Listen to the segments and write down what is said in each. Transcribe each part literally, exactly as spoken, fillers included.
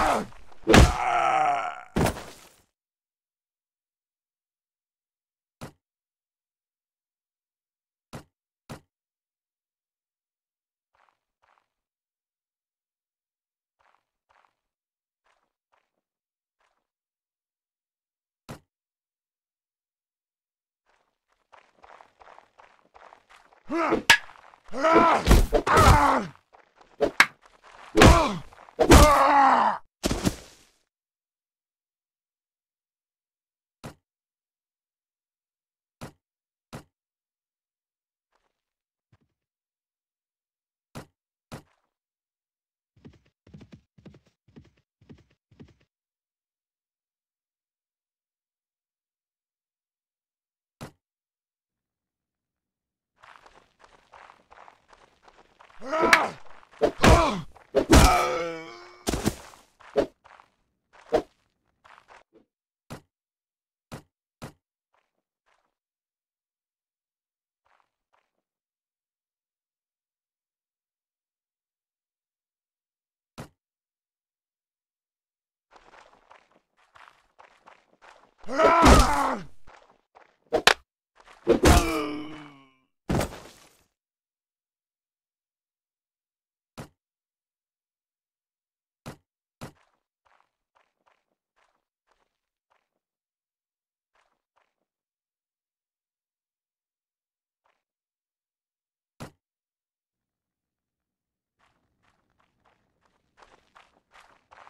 Ah! Ah! Ah! Ah! Ah! Ah! Ah! Ah! Ah! Ah!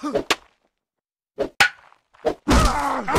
Huh. Ah!